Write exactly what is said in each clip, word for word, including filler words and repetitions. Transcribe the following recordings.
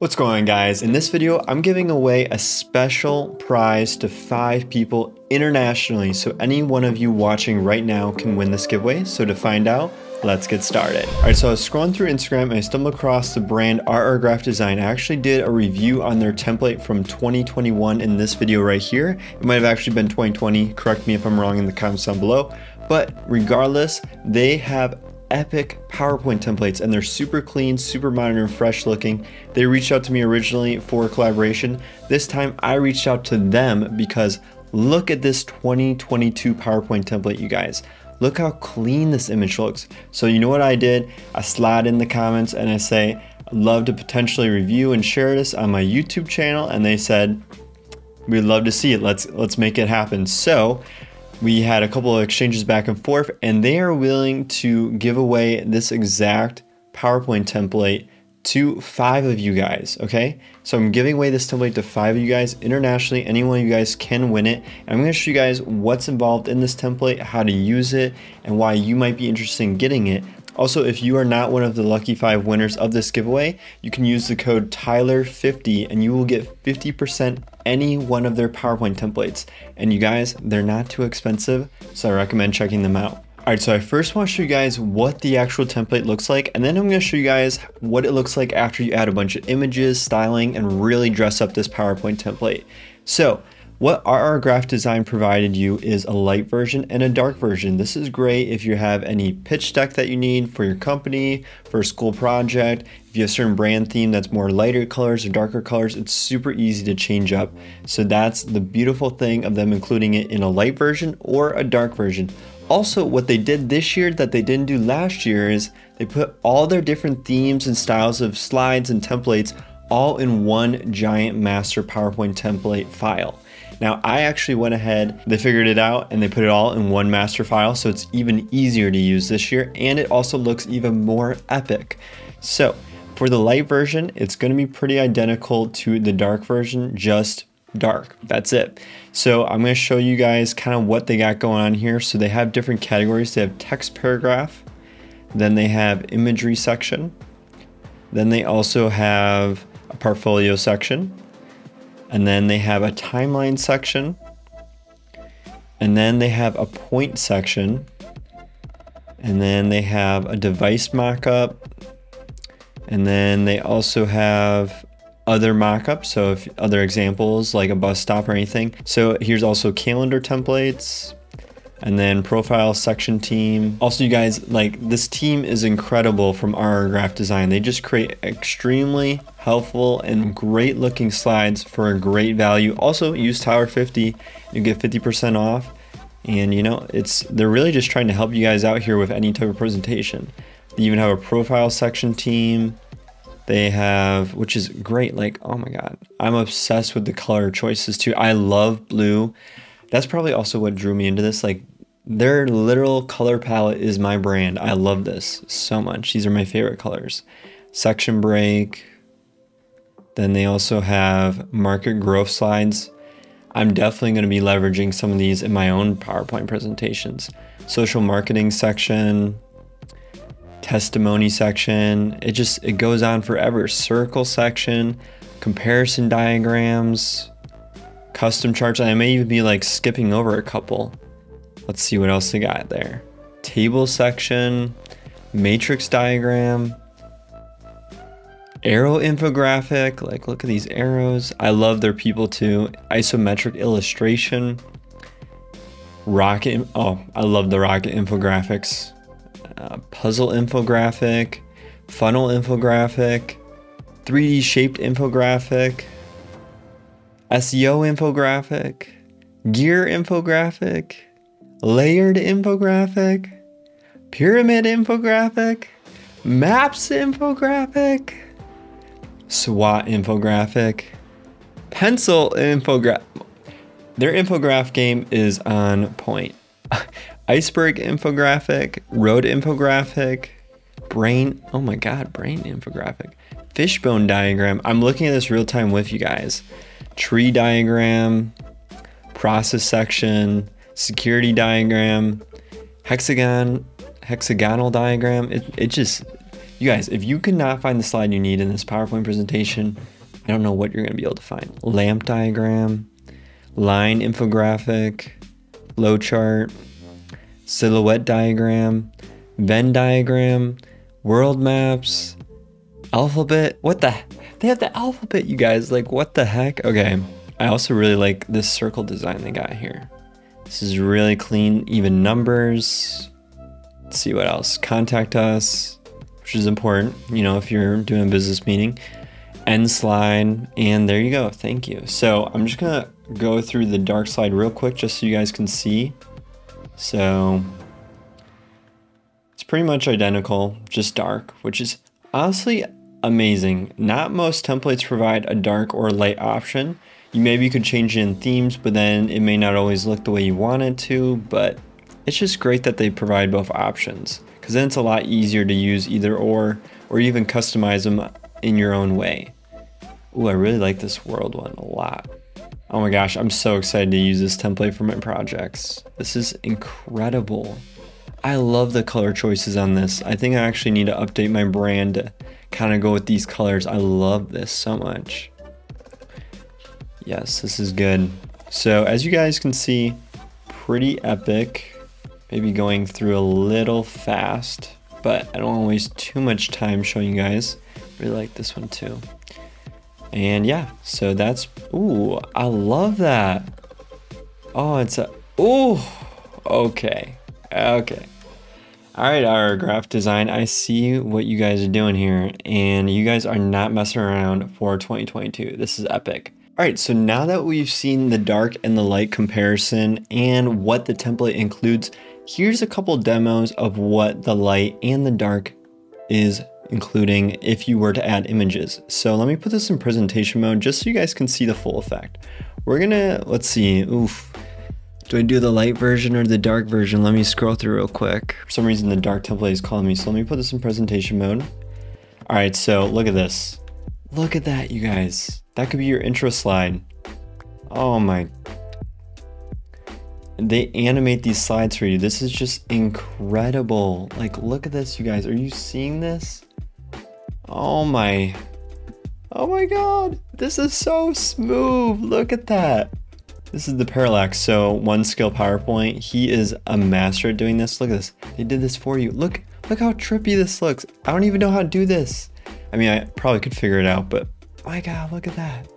What's going on, guys? In this video, I'm giving away a special prize to five people internationally. So any one of you watching right now can win this giveaway. So to find out, let's get started. All right, so I was scrolling through Instagram and I stumbled across the brand RRGraph Design. I actually did a review on their template from twenty twenty-one in this video right here. It might've actually been twenty twenty. Correct me if I'm wrong in the comments down below, but regardless, they have epic PowerPoint templates and they're super clean, super modern and fresh looking. They reached out to me originally for collaboration. This time I reached out to them because look at this twenty twenty-two PowerPoint template, you guys. Look how clean this image looks. So you know what I did? I slide in the comments and I say, I'd love to potentially review and share this on my YouTube channel. And they said, we'd love to see it. Let's, let's make it happen. So we had a couple of exchanges back and forth, and they are willing to give away this exact PowerPoint template to five of you guys, okay? So I'm giving away this template to five of you guys internationally. Any one of you guys can win it. And I'm gonna show you guys what's involved in this template, how to use it, and why you might be interested in getting it. Also, if you are not one of the lucky five winners of this giveaway, you can use the code Tyler fifty and you will get fifty percent any one of their PowerPoint templates. And you guys, they're not too expensive, so I recommend checking them out. All right, so I first want to show you guys what the actual template looks like, and then I'm going to show you guys what it looks like after you add a bunch of images, styling, and really dress up this PowerPoint template. So what RRGraph Design provided you is a light version and a dark version. This is great if you have any pitch deck that you need for your company, for a school project. If you have a certain brand theme that's more lighter colors or darker colors, it's super easy to change up. So that's the beautiful thing of them including it in a light version or a dark version. Also, what they did this year that they didn't do last year is they put all their different themes and styles of slides and templates all in one giant master PowerPoint template file. Now, I actually went ahead, they figured it out, and they put it all in one master file, so it's even easier to use this year, and it also looks even more epic. So for the light version, it's gonna be pretty identical to the dark version, just dark, that's it. So I'm going to show you guys kind of what they got going on here. So they have different categories. They have text paragraph, then they have imagery section, then they also have a portfolio section, and then they have a timeline section, and then they have a point section, and then they have a device mockup, and then they also have other mockups, so if other examples like a bus stop or anything. So here's also calendar templates, and then profile section team. Also, you guys, like, this team is incredible from RRGraph Design. They just create extremely helpful and great looking slides for a great value. Also, use Tyler fifty, you get fifty percent off. And you know, it's they're really just trying to help you guys out here with any type of presentation. They even have a profile section team. They have, which is great, like, oh my God, I'm obsessed with the color choices too. I love blue. That's probably also what drew me into this. Like, their literal color palette is my brand. I love this so much. These are my favorite colors. Section break. Then they also have market growth slides. I'm definitely going to be leveraging some of these in my own PowerPoint presentations. Social marketing section. Testimony section, it just it goes on forever. Circle section, comparison diagrams, custom charts. I may even be like skipping over a couple. Let's see what else they got there. Table section, matrix diagram, arrow infographic, like look at these arrows. I love their people too. Isometric illustration, rocket, oh, I love the rocket infographics. Uh, puzzle infographic, funnel infographic, three D shaped infographic, S E O infographic, gear infographic, layered infographic, pyramid infographic, maps infographic, SWOT infographic, pencil infographic. Their infograph game is on point. Iceberg infographic, road infographic, brain, oh my God, brain infographic, fishbone diagram. I'm looking at this real time with you guys. Tree diagram, process section, security diagram, hexagon, hexagonal diagram. It, it just, You guys, if you cannot find the slide you need in this PowerPoint presentation, I don't know what you're going to be able to find. Lamp diagram, line infographic, flow chart, silhouette diagram, Venn diagram, world maps, alphabet. What the? They have the alphabet, you guys. Like, what the heck? Okay. I also really like this circle design they got here. This is really clean, even numbers. Let's see what else. Contact us, which is important, you know, if you're doing a business meeting. End slide, and there you go. Thank you. So I'm just going to go through the dark slide real quick just so you guys can see. So it's pretty much identical, just dark, which is honestly amazing. Not most templates provide a dark or light option. You maybe could change it in themes, but then it may not always look the way you want it to, but it's just great that they provide both options, because then it's a lot easier to use either or, or even customize them in your own way. Ooh, I really like this world one a lot. Oh my gosh, I'm so excited to use this template for my projects. This is incredible. I love the color choices on this. I think I actually need to update my brand to kind of go with these colors. I love this so much. Yes, this is good. So as you guys can see, pretty epic. Maybe going through a little fast, but I don't want to waste too much time showing you guys. Really like this one too. And yeah, so that's, ooh, I love that. Oh, it's a, ooh, okay. Okay. All right, RRGraph Design, I see what you guys are doing here, and you guys are not messing around for twenty twenty-two. This is epic. All right, so now that we've seen the dark and the light comparison and what the template includes, here's a couple demos of what the light and the dark is including if you were to add images. So let me put this in presentation mode just so you guys can see the full effect. We're gonna, let's see, oof. Do I do the light version or the dark version? Let me scroll through real quick. For some reason, the dark template is calling me, so let me put this in presentation mode. All right, so look at this. Look at that, you guys. That could be your intro slide. Oh my. They animate these slides for you. This is just incredible. Like, look at this, you guys. Are you seeing this? Oh my. Oh my God. This is so smooth. Look at that. This is the parallax, so One Skill PowerPoint. He is a master at doing this. Look at this. They did this for you. Look, look how trippy this looks. I don't even know how to do this. I mean, I probably could figure it out, but my God, look at that.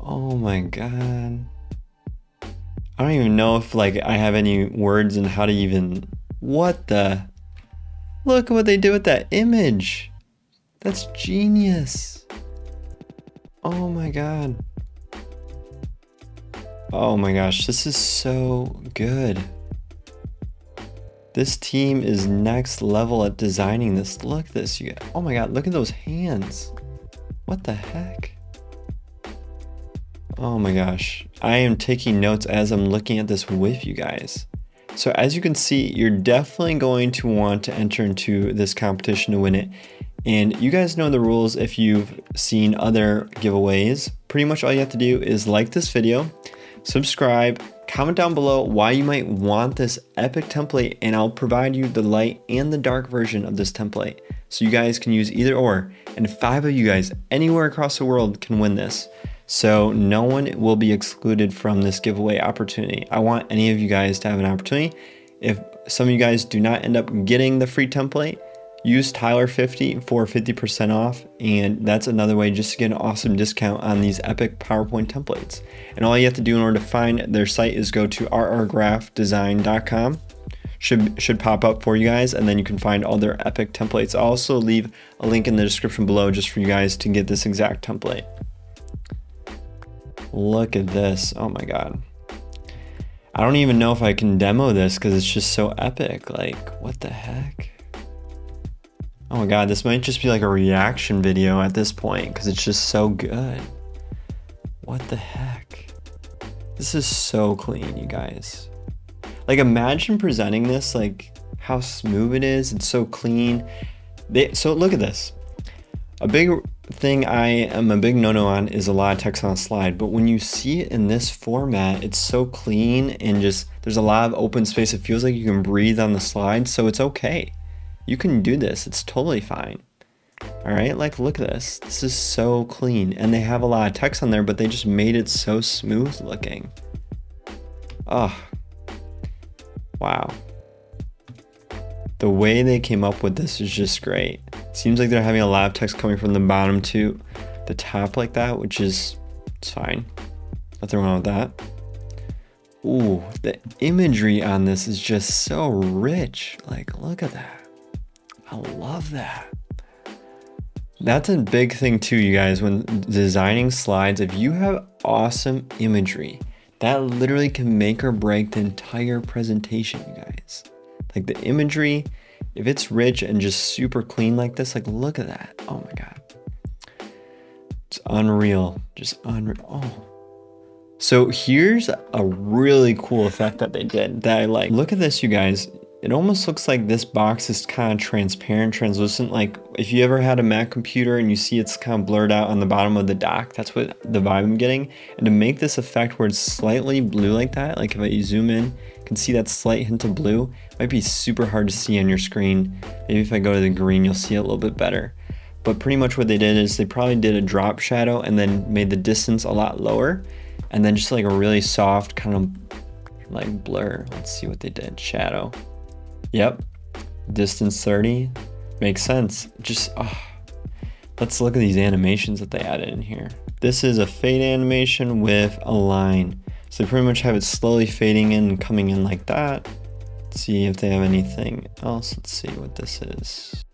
Oh my God. I don't even know if like I have any words and how to even, what the? Look at what they did with that image. That's genius. Oh my God. Oh my gosh, this is so good. This team is next level at designing this. Look at this, you guys. Oh my God, look at those hands. What the heck? Oh my gosh. I am taking notes as I'm looking at this with you guys. So as you can see, you're definitely going to want to enter into this competition to win it. And you guys know the rules if you've seen other giveaways. Pretty much all you have to do is like this video, subscribe, comment down below why you might want this epic template, and I'll provide you the light and the dark version of this template so you guys can use either or, and five of you guys anywhere across the world can win this. So no one will be excluded from this giveaway opportunity. I want any of you guys to have an opportunity. If some of you guys do not end up getting the free template, use Tyler fifty for fifty percent off, and that's another way just to get an awesome discount on these epic PowerPoint templates. And all you have to do in order to find their site is go to R R graph design dot com. Should, should pop up for you guys, and then you can find all their epic templates. I'll also leave a link in the description below just for you guys to get this exact template. Look at this. Oh my God. I don't even know if I can demo this because it's just so epic. Like, what the heck? Oh my God, this might just be like a reaction video at this point because it's just so good. What the heck? This is so clean, you guys. Like, imagine presenting this, like how smooth it is. It's so clean. They, so look at this. A big thing I am a big no-no on is a lot of text on a slide, but when you see it in this format, it's so clean and just, there's a lot of open space. It feels like you can breathe on the slide, so it's okay. You can do this, it's totally fine. All right, like look at this, this is so clean, and they have a lot of text on there, but they just made it so smooth looking. Oh, wow. The way they came up with this is just great. It seems like they're having a lot of text coming from the bottom to the top like that, which is, it's fine. Nothing wrong with that. Ooh, the imagery on this is just so rich. Like, look at that. I love that. That's a big thing too, you guys, when designing slides. If you have awesome imagery, that literally can make or break the entire presentation, you guys. Like the imagery, if it's rich and just super clean like this, like look at that. Oh my God. It's unreal, just unreal. Oh. So here's a really cool effect that they did that I like. Look at this, you guys. It almost looks like this box is kind of transparent, translucent. Like if you ever had a Mac computer and you see it's kind of blurred out on the bottom of the dock, that's what the vibe I'm getting. And to make this effect where it's slightly blue like that, like if I zoom in, you can see that slight hint of blue. It might be super hard to see on your screen. Maybe if I go to the green, you'll see it a little bit better. But pretty much what they did is they probably did a drop shadow and then made the distance a lot lower. And then just like a really soft kind of like blur. Let's see what they did. Shadow. Yep. Distance thirty. Makes sense. Just, oh. Let's look at these animations that they added in here. This is a fade animation with a line. So they pretty much have it slowly fading in and coming in like that. Let's see if they have anything else. Let's see what this is.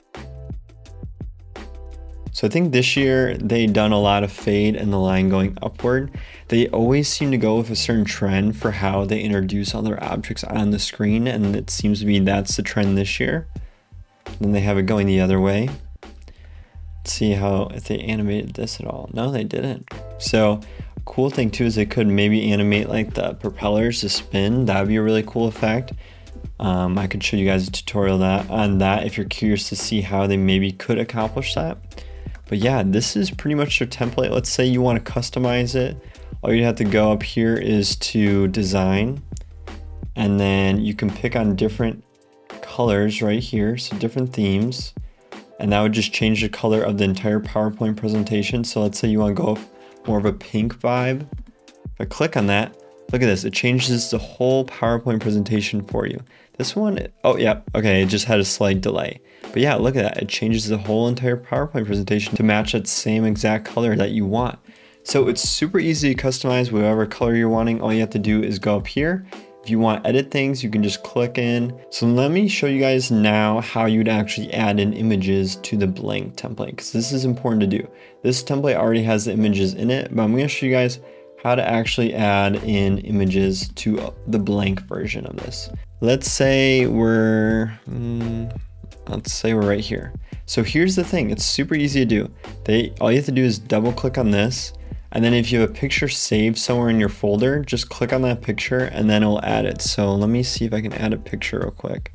So I think this year they've done a lot of fade and the line going upward. They always seem to go with a certain trend for how they introduce other objects on the screen, and it seems to be that's the trend this year. Then they have it going the other way. Let's see how if they animated this at all. No, they didn't. So a cool thing too is they could maybe animate like the propellers to spin. That would be a really cool effect. Um, I could show you guys a tutorial that, on that if you're curious to see how they maybe could accomplish that. But yeah, this is pretty much your template. Let's say you want to customize it. All you'd have to go up here is to design, and then you can pick on different colors right here. So different themes, and that would just change the color of the entire PowerPoint presentation. So let's say you want to go more of a pink vibe. If I click on that, look at this. It changes the whole PowerPoint presentation for you. This one, oh yeah, okay, it just had a slight delay. But yeah, look at that. It changes the whole entire PowerPoint presentation to match that same exact color that you want. So it's super easy to customize whatever color you're wanting. All you have to do is go up here. If you want to edit things, you can just click in. So let me show you guys now how you'd actually add in images to the blank template, because this is important to do. This template already has the images in it, but I'm gonna show you guys how to actually add in images to the blank version of this. Let's say we're, um, let's say we're right here. So here's the thing, it's super easy to do. They, all you have to do is double click on this. And then if you have a picture saved somewhere in your folder, just click on that picture and then it'll add it. So let me see if I can add a picture real quick.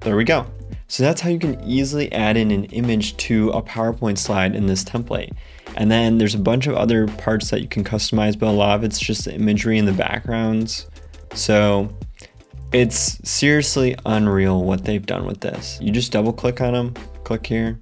There we go. So that's how you can easily add in an image to a PowerPoint slide in this template. And then there's a bunch of other parts that you can customize, but a lot of it's just the imagery and the backgrounds. So it's seriously unreal what they've done with this. You just double click on them, click here,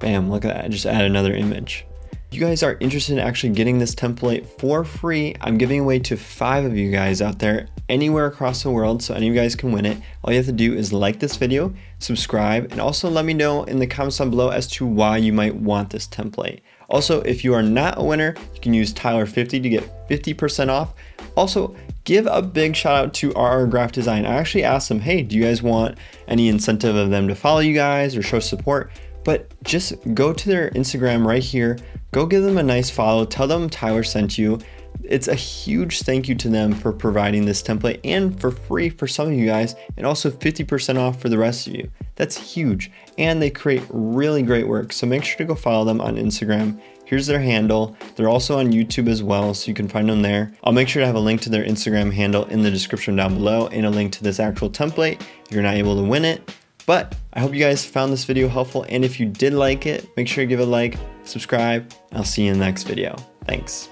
bam, look at that, just add another image. If you guys are interested in actually getting this template for free, I'm giving away to five of you guys out there anywhere across the world, so any of you guys can win it. All you have to do is like this video, subscribe, and also let me know in the comments down below as to why you might want this template. Also, if you are not a winner, you can use Tyler fifty to get fifty percent off. Also, give a big shout out to RRGraph Design. I actually asked them, hey, do you guys want any incentive of them to follow you guys or show support? But just go to their Instagram right here, go give them a nice follow, tell them Tyler sent you. It's a huge thank you to them for providing this template and for free for some of you guys, and also fifty percent off for the rest of you. That's huge. And they create really great work. So make sure to go follow them on Instagram. Here's their handle. They're also on YouTube as well, so you can find them there. I'll make sure to have a link to their Instagram handle in the description down below and a link to this actual template if you're not able to win it. But I hope you guys found this video helpful. And if you did like it, make sure to give it a like, subscribe, and I'll see you in the next video. Thanks.